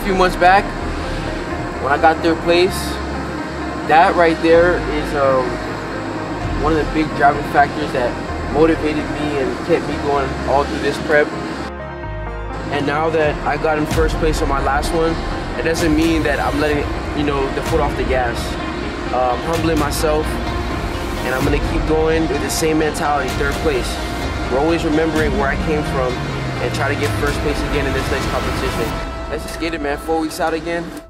A few months back, when I got their place, that right there is one of the big driving factors that motivated me and kept me going all through this prep. And now that I got in first place on my last one, it doesn't mean that I'm letting, you know, the foot off the gas. I'm humbling myself, and I'm gonna keep going with the same mentality, third place. We're always remembering where I came from and try to get first place again in this next competition. Let's just get it, man. 4 weeks out again.